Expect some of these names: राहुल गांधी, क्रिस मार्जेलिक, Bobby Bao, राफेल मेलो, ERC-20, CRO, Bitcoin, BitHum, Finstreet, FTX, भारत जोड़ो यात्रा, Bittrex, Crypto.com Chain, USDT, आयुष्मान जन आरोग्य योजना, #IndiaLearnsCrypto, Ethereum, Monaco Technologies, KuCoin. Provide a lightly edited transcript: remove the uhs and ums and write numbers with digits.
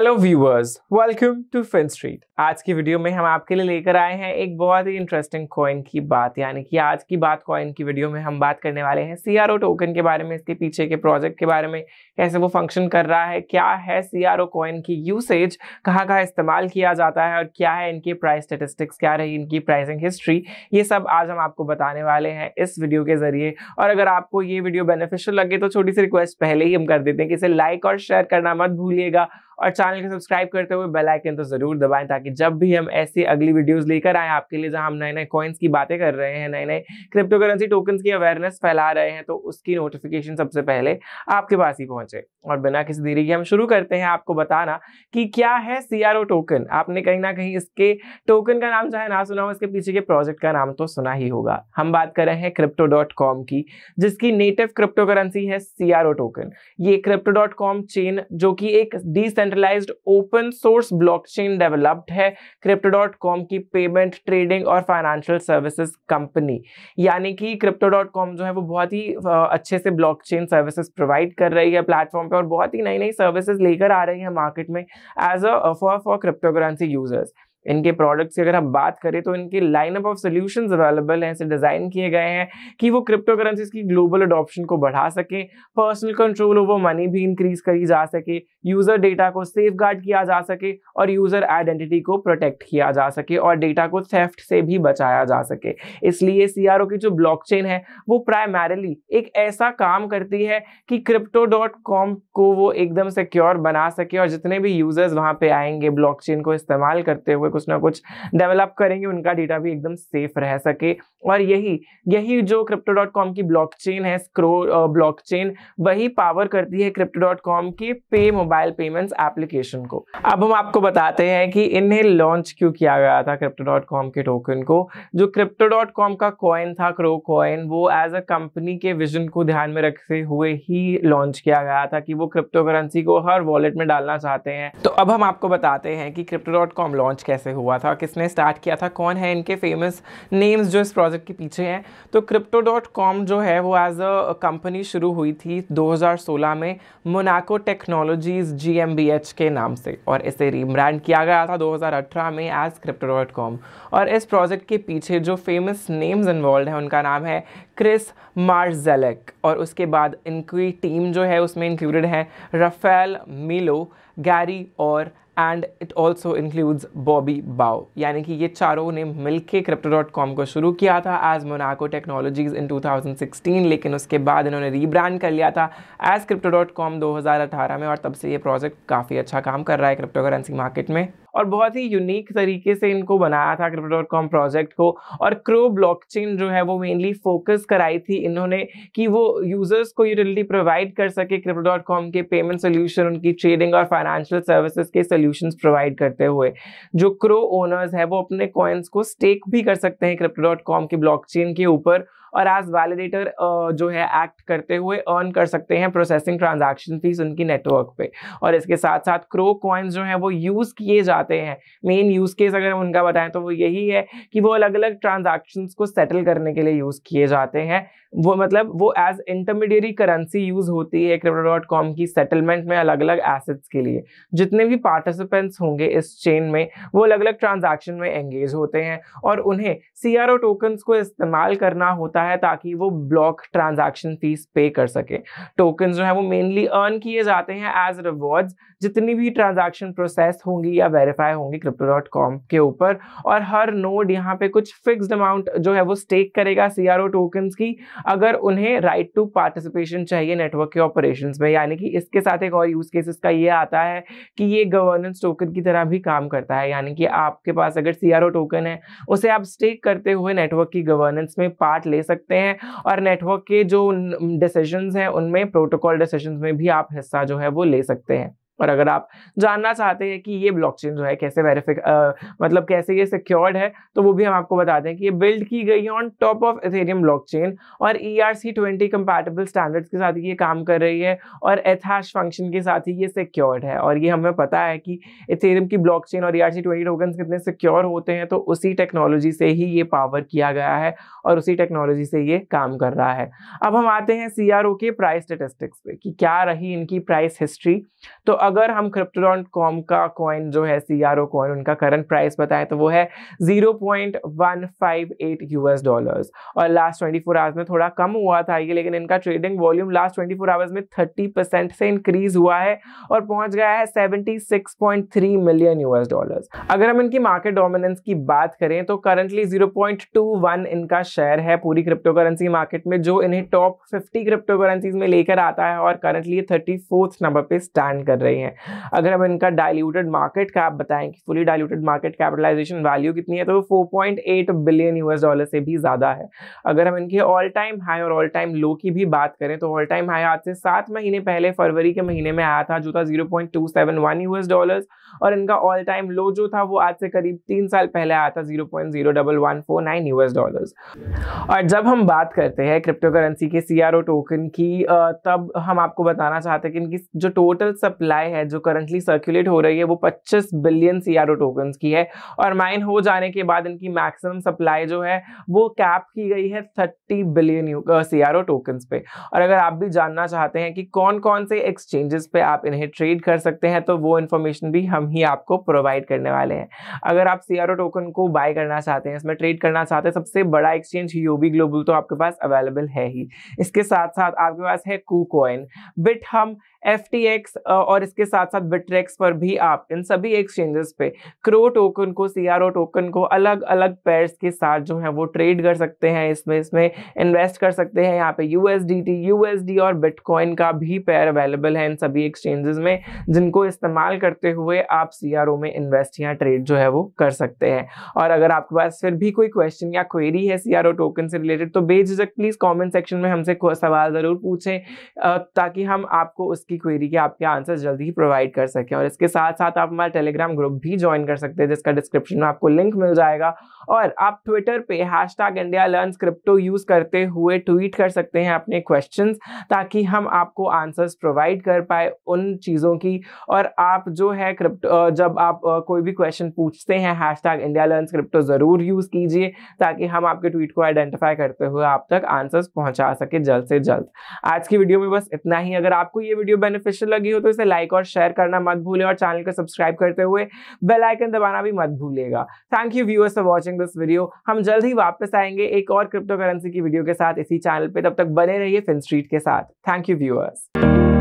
Hello viewers, welcome to Finstreet. आज की video में हम आपके लिए लेकर आए हैं एक बहुत ही इंटरेस्टिंग कॉइन की बात, यानी कि आज की बात कॉइन की वीडियो में हम बात करने वाले हैं सीआरओ टोकन के बारे में, इसके पीछे के प्रोजेक्ट के बारे में, कैसे वो फंक्शन कर रहा है, क्या है सीआरओ कॉइन की यूसेज, कहाँ कहाँ इस्तेमाल किया जाता है और क्या है इनकी प्राइस स्टेटिस्टिक्स, क्या रही इनकी प्राइसिंग हिस्ट्री। ये सब आज हम आपको बताने वाले हैं इस वीडियो के जरिए। और अगर आपको ये वीडियो बेनिफिशियल लगे तो छोटी सी रिक्वेस्ट पहले ही हम कर देते हैं कि इसे लाइक और शेयर करना मत भूलिएगा, और चैनल को सब्सक्राइब करते हुए बेल आइकन तो जरूर दबाएं, ताकि जब भी हम ऐसी अगली वीडियोस लेकर आए आपके लिए, जहां हम नए नए कॉइन्स की बातें कर रहे हैं, नए नए क्रिप्टो करेंसी टोकन्स की अवेयरनेस फैला रहे हैं, तो उसकी नोटिफिकेशन सबसे पहले आपके पास ही पहुंचे। और बिना किसी देरी के हम शुरू करते हैं आपको बताना कि क्या है सीआरओ टोकन। आपने कहीं ना कहीं इसके टोकन का नाम चाहे ना सुना हो, इसके पीछे के प्रोजेक्ट का नाम तो सुना ही होगा। हम बात कर रहे हैं crypto.com की, जिसकी नेटिव क्रिप्टो करेंसी है सीआरओ टोकन। ये crypto.com चेन, जो कि एक decentralised open source blockchain developed है crypto.com की पेमेंट, ट्रेडिंग और फाइनेंशियल सर्विसेज कंपनी। यानी कि crypto.com जो है वो बहुत ही अच्छे से ब्लॉकचेन सर्विसेज प्रोवाइड कर रही है प्लेटफॉर्म पे, और बहुत ही नई नई सर्विसेज लेकर आ रही है मार्केट में as a for crypto currency users. इनके प्रोडक्ट्स की अगर हम बात करें तो इनके लाइनअप ऑफ सॉल्यूशंस अवेलेबल हैं, ऐसे डिज़ाइन किए गए हैं कि वो क्रिप्टो करेंसीज की ग्लोबल अडॉप्शन को बढ़ा सके, पर्सनल कंट्रोल ओवर मनी भी इंक्रीज करी जा सके, यूज़र डेटा को सेफगार्ड किया जा सके और यूज़र आइडेंटिटी को प्रोटेक्ट किया जा सके, और डेटा को थेफ्ट से भी बचाया जा सके। इसलिए सीआरओ की जो ब्लॉकचेन है वो प्राइमरीली एक ऐसा काम करती है कि crypto.com को वो एकदम सिक्योर बना सके, और जितने भी यूज़र्स वहाँ पर आएंगे ब्लॉकचेन को इस्तेमाल करते हुए कुछ ना कुछ डेवलप करेंगे, उनका डेटा भी एकदम सेफ रह सके। और यही जो crypto.com की ब्लॉकचेन है CRO ब्लॉकचेन, वही पावर करती है crypto.com के पे मोबाइल पेमेंट्स एप्लीकेशन को। अब हम आपको बताते हैं कि इन्हें लॉन्च क्यों किया गया था crypto.com के टोकन को। जो crypto.com का कॉइन था CRO कॉइन, वो एज अ कंपनी के विजन को ध्यान में रखते हुए ही लॉन्च किया गया था कि वो क्रिप्टो करेंसी को हर वॉलेट में डालना चाहते हैं। तो अब हम आपको बताते हैं कि crypto.com लॉन्च कैसे हुआ था, किसने स्टार्ट किया था, कौन है इनके फेमस नेम्स जो इस प्रोजेक्ट के पीछे हैं। तो crypto.com जो है वो एज अ कंपनी शुरू हुई थी 2016 में मोनाको टेक्नोलॉजीज GmbH के नाम से, और इसे रीब्रांड किया गया था 2018 में एज crypto.com। और इस प्रोजेक्ट के पीछे जो फेमस नेम्स इन्वॉल्व हैं उनका नाम है क्रिस मार्जेलिक, और उसके बाद इनकी टीम जो है उसमें इंक्लूडेड है राफेल मेलो, गैरी और and it also includes Bobby Bao. यानी कि ये चारों ने मिलके crypto.com को शुरू किया था एज मोनाको टेक्नोलॉजीज इन 2016, लेकिन उसके बाद इन्होंने रीब्रांड कर लिया था एज crypto.com 2018 में, और तब से ये प्रोजेक्ट काफ़ी अच्छा काम कर रहा है क्रिप्टो करेंसी मार्केट में, और बहुत ही यूनिक तरीके से इनको बनाया था crypto.com प्रोजेक्ट को। और CRO ब्लॉकचेन जो है वो मेनली फोकस कराई थी इन्होंने कि वो यूज़र्स को यूटिलिटी प्रोवाइड कर सके crypto.com के पेमेंट सोल्यूशन, उनकी ट्रेडिंग और फाइनेंशियल सर्विसेज के सोल्यूशंस प्रोवाइड करते हुए। जो CRO ओनर्स है वो अपने कॉइन्स को स्टेक भी कर सकते हैं crypto.com के ब्लॉकचेन के ऊपर, और एज वैलिडेटर जो है एक्ट करते हुए अर्न कर सकते हैं प्रोसेसिंग ट्रांजैक्शन फीस उनकी नेटवर्क पे। और इसके साथ साथ CRO कॉइन्स जो हैं वो यूज़ किए जाते हैं, मेन यूज़ केस अगर हम उनका बताएं तो वो यही है कि वो अलग अलग ट्रांजैक्शंस को सेटल करने के लिए यूज़ किए जाते हैं। वो मतलब वो एज इंटरमीडियरी करेंसी यूज़ होती है crypto.com की सेटलमेंट में अलग अलग एसेट्स के लिए। जितने भी पार्टिसिपेंट्स होंगे इस चेन में वो अलग अलग ट्रांजैक्शन में एंगेज होते हैं, और उन्हें सीआरओ टोकन्स को इस्तेमाल करना होता है ताकि वो ब्लॉक ट्रांजैक्शन फीस पे कर सके। टोकन जो है वो मेनली अर्न किए जाते हैं एज रिवॉर्ड्स, जितनी भी ट्रांजैक्शन प्रोसेस होंगी या वेरीफाई होंगी crypto.com के ऊपर, और हर नोड यहाँ पे कुछ फिक्स्ड अमाउंट जो है वो स्टेक करेगा सीआरओ टोकन्स की, अगर उन्हें राइट टू पार्टिसिपेशन चाहिए नेटवर्क के ऑपरेशंस में। यानी कि इसके साथ एक और यूज केस इसका ये आता है कि ये गवर्नेंस टोकन की तरह भी काम करता है, यानी कि आपके पास अगर सीआरओ टोकन है उसे आप स्टेक करते हुए नेटवर्क की गवर्नेंस में पार्ट ले सकते हैं, और नेटवर्क के जो डिसीजंस हैं उनमें, प्रोटोकॉल डिसीजंस में भी आप हिस्सा जो है वो ले सकते हैं। और अगर आप जानना चाहते हैं कि ये ब्लॉकचेन जो है कैसे कैसे ये सिक्योर्ड है, तो वो भी हम आपको बताते हैं कि ये बिल्ड की गई है on top of Ethereum blockchain, और ERC-20 कंपैटिबल स्टैंडर्ड्स के साथ ये काम कर रही है, और एथैश फंक्शन के साथ ही ये सिक्योर्ड है। और ये हमें पता है कि इथेरियम की ब्लॉकचेन और ERC-20 टोकन्स कितने सिक्योर होते हैं, तो उसी टेक्नोलॉजी से ही ये पावर किया गया है और उसी टेक्नोलॉजी से ये काम कर रहा है। अब हम आते हैं सीआरओ के प्राइस स्टेटिस्टिक्स पे कि क्या रही इनकी प्राइस हिस्ट्री। तो अगर हम Crypto.com का कॉइन जो है CRO कॉइन उनका करंट प्राइस बताएं तो वो है $0.158 और लास्ट 24 आवर्स में थोड़ा कम हुआ था ये, लेकिन इनका ट्रेडिंग वॉल्यूम लास्ट 24 आवर्स में 30% से इंक्रीज हुआ है और पहुंच गया है $76.3 मिलियन। अगर हम इनकी मार्केट डोमिनेंस की बात करें तो करंटली 0.21 इनका शेयर है पूरी क्रिप्टो करेंसी मार्केट में, जो इन्हें टॉप 50 क्रिप्टो करेंसीज में लेकर आता है और करंटली 34th नंबर पे स्टैंड कर रही है। अगर हम इनका डाइल्यूटेड मार्केट कैप बताएं कि fully diluted market capitalisation value कितनी है तो वो $4.8 बिलियन से भी ज्यादा है। अगर हम इनके ऑल टाइम हाई और ऑल टाइम लो की भी बात करें तो ऑल टाइम हाई आज से 7 महीने पहले फरवरी के महीने में आया था जो था $0.271 और इनका ऑल टाइम लो जो था वो आज से करीब 3 साल पहले आया था $0.01149। और जब हम बात करते हैं क्रिप्टो करेंसी के CRO टोकन की तब हम आपको बताना चाहते हैं कि इनकी जो टोटल सप्लाई है जो करंटली सर्कुलेट हो रही है वो 25 बिलियन CRO टोकन्स की है और माइन हो जाने के बाद इनकी मैक्सिमम सप्लाई जो है वो कैप की गई है 30 बिलियन CRO टोकन्स पे। और अगर आप भी जानना चाहते हैं कि कौन कौन से एक्सचेंजेस पे आप इन्हें ट्रेड कर सकते हैं तो वो इन्फॉर्मेशन भी हम ही आपको प्रोवाइड करने वाले हैं। अगर आप CRO टोकन को बाय करना चाहते हैं, इसमें ट्रेड करना चाहते हैं, सबसे बड़ा एक्सचेंज यूबी ग्लोबल तो आपके पास अवेलेबल है ही, इसके साथ साथ आपके पास है KuCoin, BitHum, FTX और इसके साथ साथ Bittrex पर भी आप इन सभी एक्सचेंजेस पे CRO टोकन को CRO टोकन को अलग अलग पेयर्स के साथ जो है वो ट्रेड कर सकते हैं, इसमें इन्वेस्ट कर सकते हैं। यहाँ पे USDT, USD और बिटकॉइन का भी पेयर अवेलेबल है इन सभी एक्सचेंजेस में, जिनको इस्तेमाल करते हुए आप CRO में इन्वेस्ट या ट्रेड जो है वो कर सकते हैं। और अगर आपके पास फिर भी कोई क्वेश्चन या क्वेरी है CRO टोकन से रिलेटेड तो बेझिझक प्लीज कॉमेंट सेक्शन में हमसे सवाल जरूर पूछें ताकि हम आपको की क्वेरी के आपके आंसर जल्दी ही प्रोवाइड कर सकें। और इसके साथ साथ आप हमारा टेलीग्राम ग्रुप भी ज्वाइन कर सकते हैं जिसका डिस्क्रिप्शन में आपको लिंक मिल जाएगा और आप ट्विटर पे #IndiaLearnsCrypto यूज करते हुए ट्वीट कर सकते हैं अपने क्वेश्चंस ताकि हम आपको आंसर्स प्रोवाइड कर पाए उन चीज़ों की। और आप जो है क्रिप्टो जब आप कोई भी क्वेश्चन पूछते हैं #IndiaLearnsCrypto ज़रूर यूज़ कीजिए ताकि हम आपके ट्वीट को आइडेंटिफाई करते हुए आप तक आंसर्स पहुँचा सके जल्द से जल्द। आज की वीडियो में बस इतना ही। अगर आपको ये वीडियो बेनिफिशियल लगी हो तो इसे लाइक और शेयर करना मत भूलें और चैनल को सब्सक्राइब करते हुए बेल आइकन दबाना भी मत भूलिएगा। Thank you viewers for watching this video. हम जल्द ही वापस आएंगे एक और क्रिप्टो करेंसी की वीडियो के साथ इसी चैनल पे, तब तक बने रहिए Finstreet के साथ। Thank you viewers.